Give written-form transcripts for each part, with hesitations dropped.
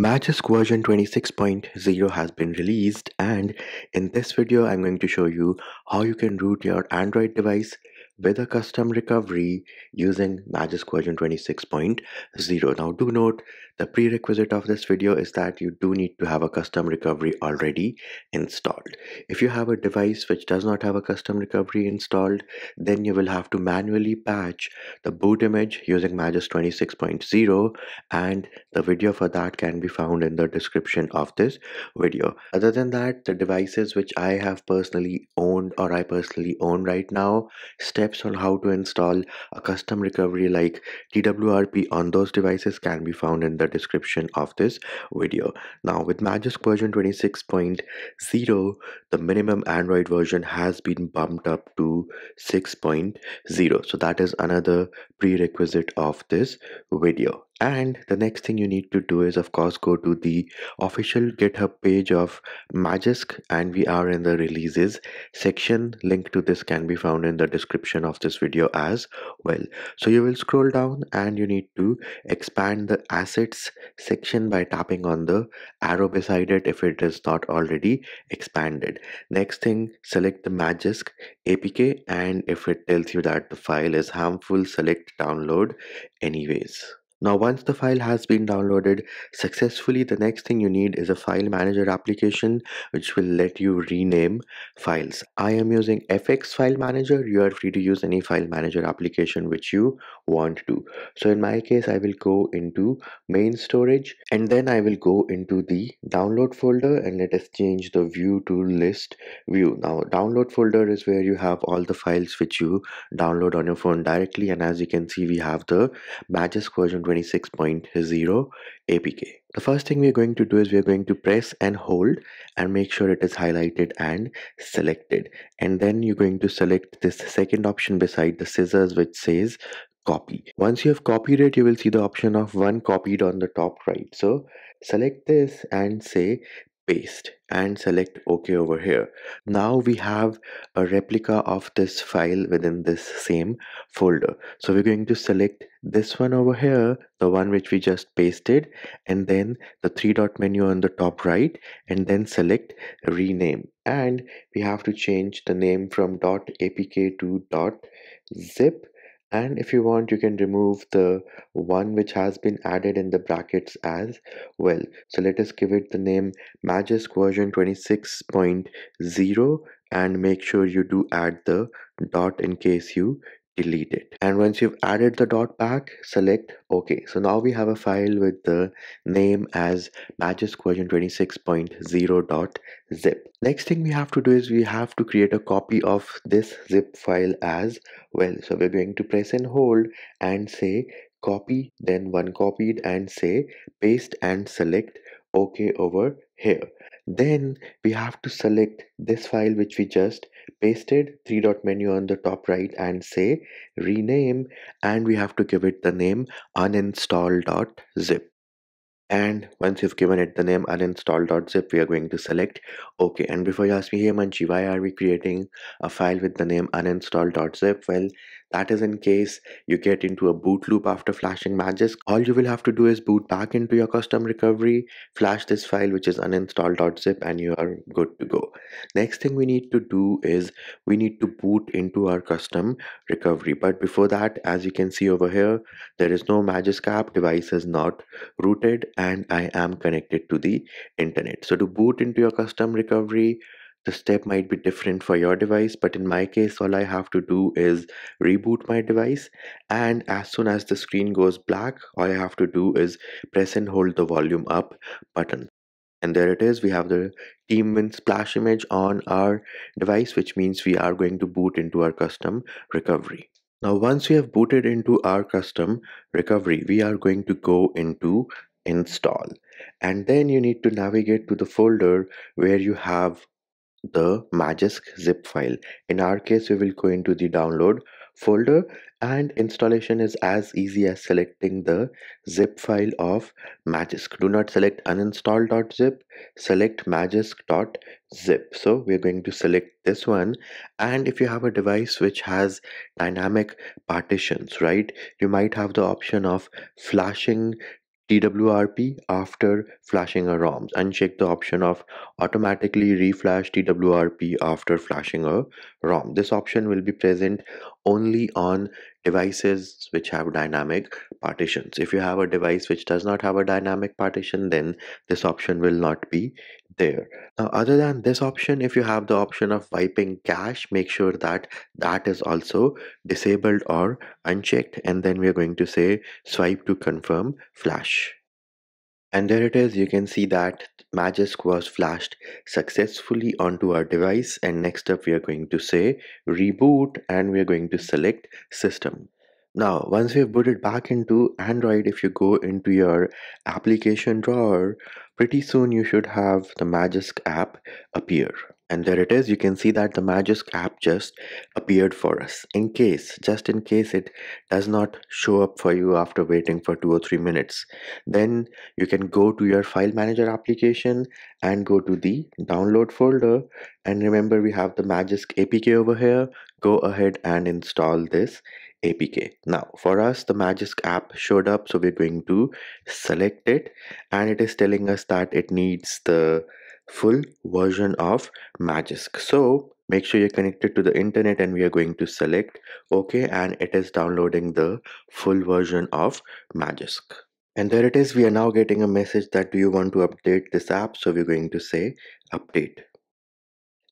Magisk version 26.0 has been released, and in this video I'm going to show you how you can root your Android device with a custom recovery using Magisk version 26.0. Now do note, the prerequisite of this video is that you do need to have a custom recovery already installed. If you have a device which does not have a custom recovery installed, then you will have to manually patch the boot image using Magisk 26.0, and the video for that can be found in the description of this video. Other than that, the devices which I have personally owned or I personally own right now, steps on how to install a custom recovery like TWRP on those devices can be found in the description of this video. Now with Magisk version 26.0, the minimum Android version has been bumped up to 6.0. So that is another prerequisite of this video. And the next thing you need to do is, of course, go to the official GitHub page of Magisk, and we are in the releases section. Link to this can be found in the description of this video as well. So you will scroll down and you need to expand the assets section by tapping on the arrow beside it if it is not already expanded. Next thing, select the Magisk APK, and if it tells you that the file is harmful, select download anyways. Now once the file has been downloaded successfully, the next thing you need is a file manager application which will let you rename files. I am using FX file manager. You are free to use any file manager application which you want to. So in my case, I will go into main storage, and then I will go into the download folder, and let us change the view to list view. Now download folder is where you have all the files which you download on your phone directly, and as you can see, we have the Magisk version 26.0 APK. The first thing we're going to do is we're going to press and hold and make sure it is highlighted and selected. And then you're going to select this second option beside the scissors which says copy. Once you have copied it, you will see the option of one copied on the top right. So select this and say paste, and select OK over here. Now we have a replica of this file within this same folder. So we're going to select this one over here, the one which we just pasted, and then the three-dot menu on the top right, and then select rename. And we have to change the name from .apk to .zip. And if you want, you can remove the one which has been added in the brackets as well. So let us give it the name Magisk version 26.0, and make sure you do add the dot in case you delete it. And once you've added the dot back, select OK. So now we have a file with the name as Magisk version 26.0.zip. Next thing we have to do is we have to create a copy of this zip file as well. So we're going to press and hold and say copy, then one copied, and say paste, and select OK over here. Then we have to select this file which we just pasted, three-dot menu on the top right, and say rename, and we have to give it the name uninstall.zip. And once you've given it the name uninstall.zip, we are going to select OK. And before you ask me, hey Manchi, why are we creating a file with the name uninstall.zip? Well, that is in case you get into a boot loop after flashing Magisk. All you will have to do is boot back into your custom recovery, flash this file which is uninstall.zip, and you are good to go. Next thing we need to do is we need to boot into our custom recovery. But before that, as you can see over here, there is no Magisk app, device is not rooted, and I am connected to the internet. So to boot into your custom recovery, the step might be different for your device, but in my case, all I have to do is reboot my device, and as soon as the screen goes black, all I have to do is press and hold the volume up button. And there it is, we have the TeamWin splash image on our device, which means we are going to boot into our custom recovery. Now once we have booted into our custom recovery, we are going to go into install, and then you need to navigate to the folder where you have the Magisk zip file. In our case, we will go into the download folder, and installation is as easy as selecting the zip file of Magisk. Do not select uninstall.zip, select magisk.zip. So we're going to select this one, and if you have a device which has dynamic partitions, right, you might have the option of flashing TWRP after flashing a ROM. Uncheck the option of automatically reflash TWRP after flashing a ROM. This option will be present only on devices which have dynamic partitions. If you have a device which does not have a dynamic partition, then this option will not be there. Now, other than this option, if you have the option of wiping cache, make sure that that is also disabled or unchecked, and then we are going to say swipe to confirm flash. And there it is. You can see that Magisk was flashed successfully onto our device, and next up we are going to say reboot, and we are going to select system. Now once we have booted back into Android, if you go into your application drawer, pretty soon you should have the Magisk app appear. And there it is. You can see that the Magisk app just appeared for us. In case, just in case it does not show up for you after waiting for 2 or 3 minutes, then you can go to your file manager application and go to the download folder. And remember, we have the Magisk APK over here. Go ahead and install this APK. Now for us, the Magisk app showed up, so we're going to select it, and it is telling us that it needs the full version of Magisk. So make sure you're connected to the internet, and we are going to select OK, and it is downloading the full version of Magisk. And there it is. We are now getting a message that do you want to update this app, so we're going to say update.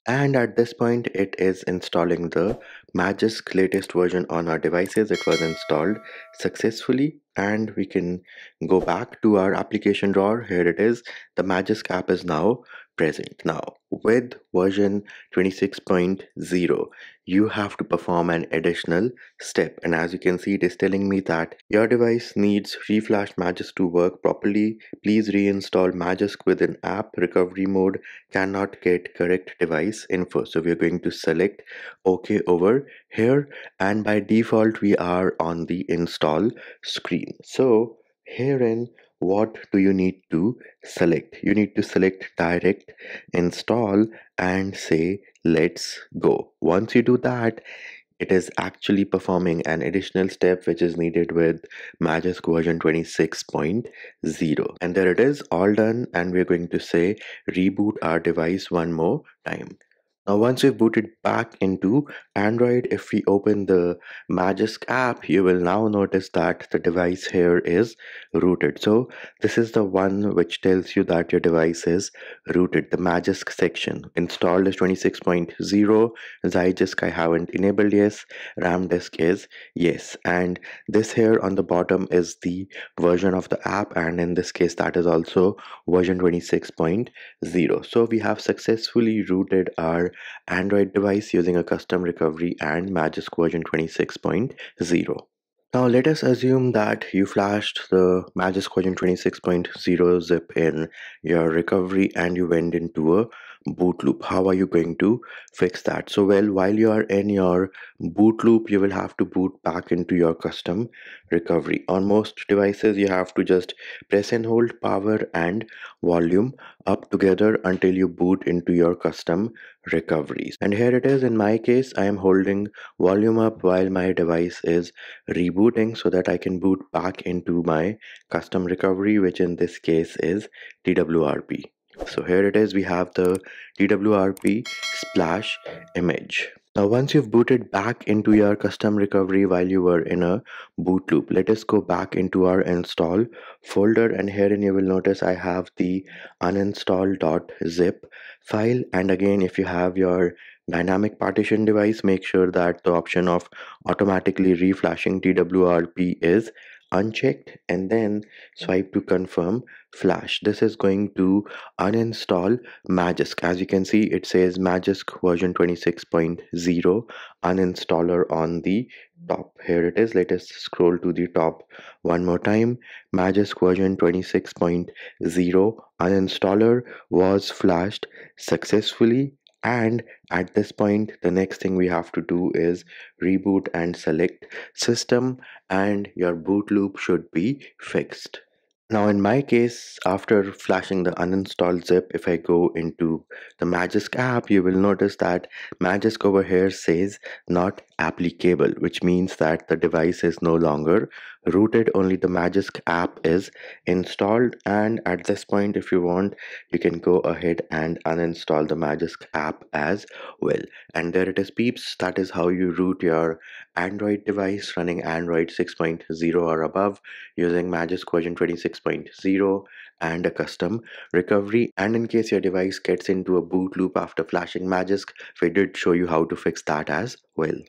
And at this point, it is installing the Magisk latest version on our devices. It was installed successfully, and we can go back to our application drawer. Here it is. The Magisk app is now present. Now with version 26.0, you have to perform an additional step, and as you can see, it is telling me that your device needs reflash Magisk to work properly. Please reinstall Magisk within app recovery mode. Cannot get correct device info, so we are going to select OK over here, and by default we are on the install screen. So herein, what do you need to select? You need to select direct install and say let's go. Once you do that, it is actually performing an additional step which is needed with Magisk version 26.0. And there it is, all done, and we're going to say reboot our device one more time. Now once we've booted back into Android, if we open the Magisk app, you will now notice that the device here is rooted. So this is the one which tells you that your device is rooted, the Magisk section. Installed is 26.0, Zygisk I haven't enabled, yes, RAM disk is yes. And this here on the bottom is the version of the app, and in this case that is also version 26.0. So we have successfully rooted our Android device using a custom recovery and Magisk version 26.0. Now let us assume that you flashed the Magisk version 26.0 zip in your recovery and you went into a boot loop. How are you going to fix that? So well, while you are in your boot loop, you will have to boot back into your custom recovery. On most devices, you have to just press and hold power and volume up together until you boot into your custom recoveries. And here it is. In my case, I am holding volume up while my device is rebooting so that I can boot back into my custom recovery, which in this case is TWRP. So here it is, we have the TWRP splash image. Now once you've booted back into your custom recovery while you were in a boot loop, let us go back into our install folder, and herein you will notice I have the uninstall.zip file. And again, if you have your dynamic partition device, make sure that the option of automatically reflashing TWRP is unchecked, and then swipe to confirm flash. This is going to uninstall Magisk. As you can see, it says Magisk version 26.0 uninstaller on the top. Here it is. Let us scroll to the top one more time. Magisk version 26.0 uninstaller was flashed successfully, and at this point the next thing we have to do is reboot and select system, and your boot loop should be fixed. Now in my case, after flashing the uninstall zip, if I go into the Magisk app, you will notice that Magisk over here says not applicable, which means that the device is no longer rooted, only the Magisk app is installed. And at this point, if you want, you can go ahead and uninstall the Magisk app as well. And there it is, peeps. That is how you root your Android device running Android 6.0 or above using Magisk version 26.0 and a custom recovery. And in case your device gets into a boot loop after flashing Magisk, we did show you how to fix that as well.